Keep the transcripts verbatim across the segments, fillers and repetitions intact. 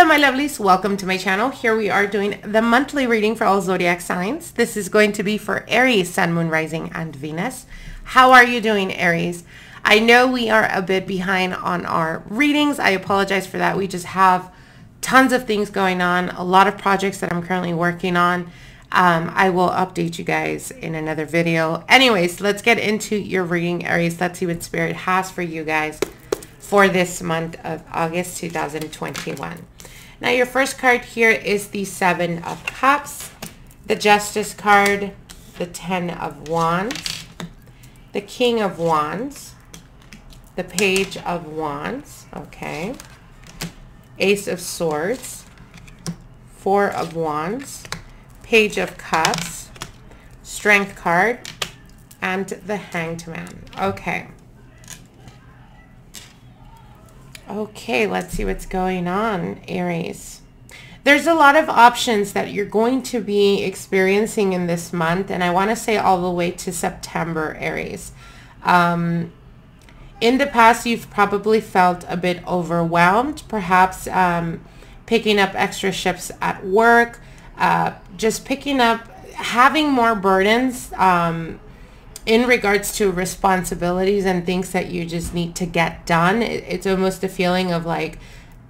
Hello my lovelies, welcome to my channel. Here we are doing the monthly reading for all zodiac signs. This is going to be for Aries, Sun, Moon, Rising, and Venus. How are you doing, Aries? I know we are a bit behind on our readings. I apologize for that. We just have tons of things going on, a lot of projects that I'm currently working on. Um, I will update you guys in another video. Anyways, let's get into your reading, Aries. Let's see what Spirit has for you guys for this month of August two thousand twenty-one. Now your first card here is the Seven of Cups, the Justice card, the Ten of Wands, the King of Wands, the Page of Wands, okay, Ace of Swords, Four of Wands, Page of Cups, Strength card, and the Hanged Man. Okay. Okay, let's see what's going on, Aries. There's a lot of options that you're going to be experiencing in this month, and I want to say all the way to September, Aries. Um, in the past, you've probably felt a bit overwhelmed, perhaps um, picking up extra shifts at work, uh, just picking up, having more burdens um, in regards to responsibilities and things that you just need to get done. It's almost a feeling of like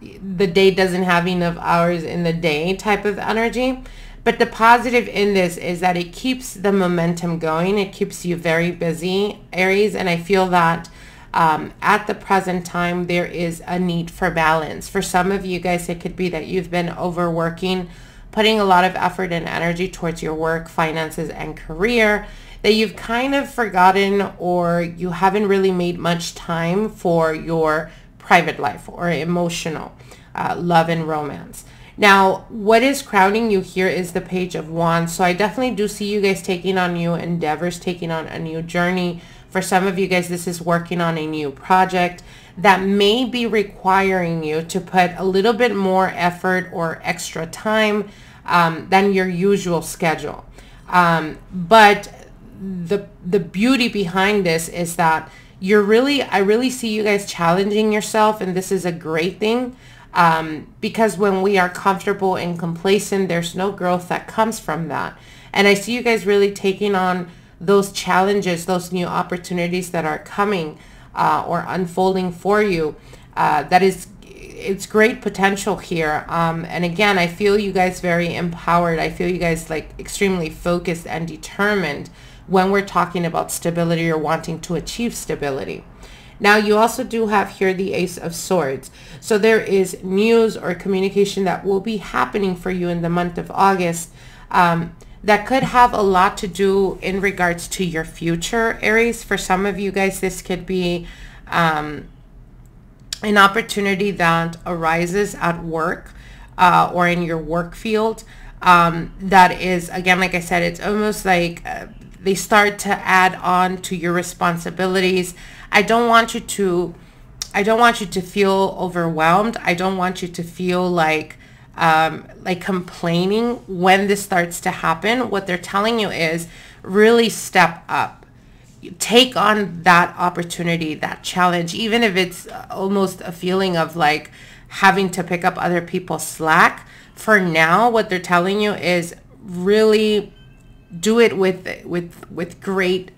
the day doesn't have enough hours in the day type of energy. But the positive in this is that it keeps the momentum going. It keeps you very busy, Aries. And I feel that um, at the present time, there is a need for balance. For some of you guys, it could be that you've been overworking, putting a lot of effort and energy towards your work, finances, and career, that you've kind of forgotten or you haven't really made much time for your private life or emotional uh, love and romance. Now, what is crowning you here is the Page of Wands. So I definitely do see you guys taking on new endeavors, taking on a new journey. For some of you guys, this is working on a new project that may be requiring you to put a little bit more effort or extra time um, than your usual schedule. Um, but the the beauty behind this is that you're really, I really see you guys challenging yourself, and this is a great thing um, because when we are comfortable and complacent, there's no growth that comes from that. And I see you guys really taking on those challenges, those new opportunities that are coming uh, or unfolding for you. Uh, that is, it's great potential here. Um, and again, I feel you guys very empowered. I feel you guys like extremely focused and determined when we're talking about stability or wanting to achieve stability. Now you also do have here the Ace of Swords. So there is news or communication that will be happening for you in the month of August um, that could have a lot to do in regards to your future, Aries. For some of you guys, this could be um, an opportunity that arises at work uh, or in your work field. Um, that is, again, like I said, it's almost like uh, they start to add on to your responsibilities. I don't want you to, I don't want you to feel overwhelmed. I don't want you to feel like, um, like complaining when this starts to happen. What they're telling you is really step up. Take on that opportunity, that challenge, even if it's almost a feeling of like having to pick up other people's slack. For now, what they're telling you is really do it with with with great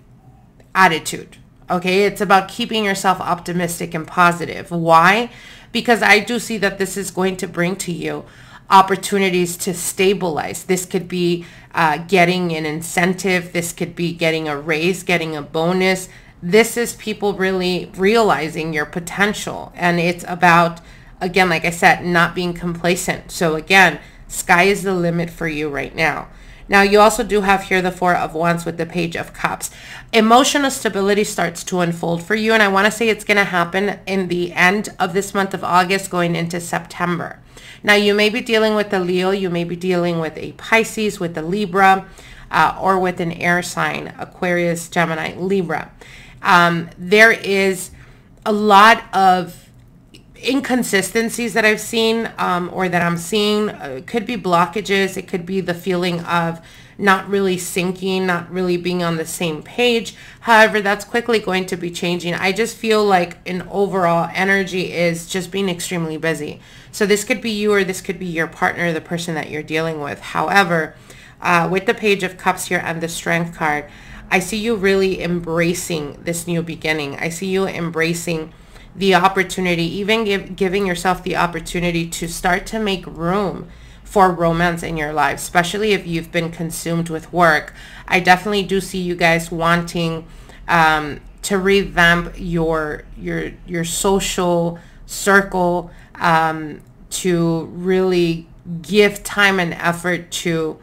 attitude. Okay, it's about keeping yourself optimistic and positive. Why? Because I do see that this is going to bring to you opportunities to stabilize. This could be uh, getting an incentive. This could be getting a raise, getting a bonus. This is people really realizing your potential, and it's about, again, like I said, not being complacent. So again, sky is the limit for you right now. Now, you also do have here the Four of Wands with the Page of Cups. Emotional stability starts to unfold for you, and I want to say it's going to happen in the end of this month of August going into September. Now, you may be dealing with a Leo, you may be dealing with a Pisces, with a Libra, uh, or with an air sign, Aquarius, Gemini, Libra. Um, there is a lot of inconsistencies that I've seen um, or that I'm seeing. Uh, it could be blockages. It could be the feeling of not really syncing, not really being on the same page. However, that's quickly going to be changing. I just feel like an overall energy is just being extremely busy. So this could be you, or this could be your partner, the person that you're dealing with. However, uh, with the Page of Cups here and the Strength card, I see you really embracing this new beginning. I see you embracing the opportunity, even give, giving yourself the opportunity to start to make room for romance in your life, especially if you've been consumed with work. I definitely do see you guys wanting um, to revamp your your your social circle, um, to really give time and effort to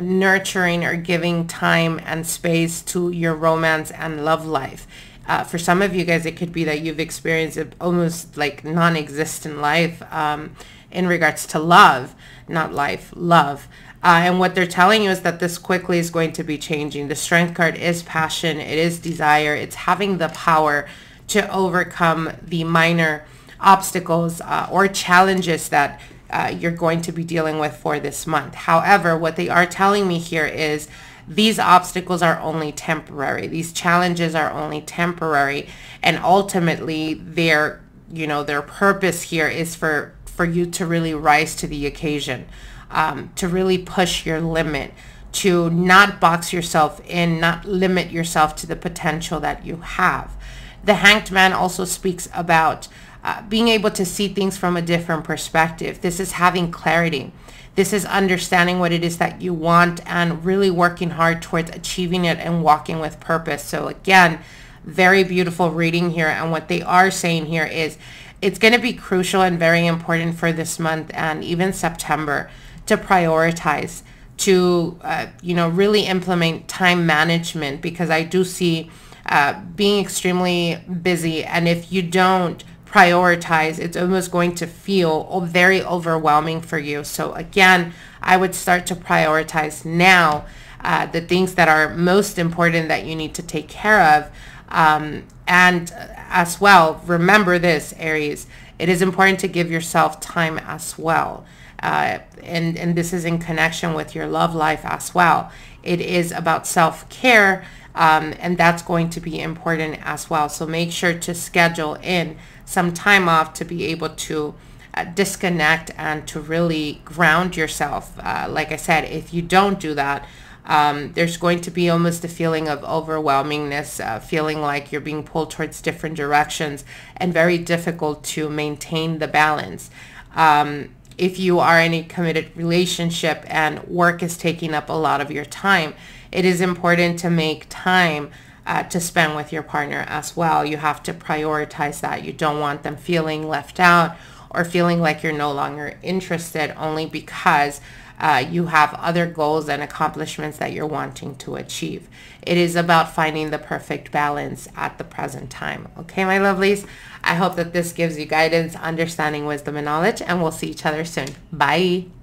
nurturing or giving time and space to your romance and love life. Uh, for some of you guys, it could be that you've experienced an almost like non-existent life um, in regards to love, not life, love. Uh, and what they're telling you is that this quickly is going to be changing. The Strength card is passion. It is desire. It's having the power to overcome the minor obstacles uh, or challenges that uh, you're going to be dealing with for this month. However, what they are telling me here is these obstacles are only temporary. These challenges are only temporary, and ultimately their, you know, their purpose here is for for you to really rise to the occasion, um, to really push your limit, to not box yourself in, not limit yourself to the potential that you have. The Hanged Man also speaks about uh, being able to see things from a different perspective. This is having clarity. This is understanding what it is that you want and really working hard towards achieving it and walking with purpose. So again, very beautiful reading here. And what they are saying here is it's going to be crucial and very important for this month and even September to prioritize, to, uh, you know, really implement time management, because I do see uh, being extremely busy. And if you don't prioritize, it's almost going to feel very overwhelming for you. So again, I would start to prioritize now uh, the things that are most important that you need to take care of. Um, and as well, remember this, Aries, it is important to give yourself time as well. Uh, and, and this is in connection with your love life as well. It is about self-care, um, and that's going to be important as well. So make sure to schedule in some time off to be able to uh, disconnect and to really ground yourself. Uh, like I said, if you don't do that, um, there's going to be almost a feeling of overwhelmingness, uh, feeling like you're being pulled towards different directions and very difficult to maintain the balance. Um, if you are in a committed relationship and work is taking up a lot of your time, it is important to make time Uh, to spend with your partner as well. You have to prioritize that. You don't want them feeling left out or feeling like you're no longer interested only because uh, you have other goals and accomplishments that you're wanting to achieve. It is about finding the perfect balance at the present time. Okay, my lovelies, I hope that this gives you guidance, understanding, wisdom, and knowledge, and we'll see each other soon. Bye.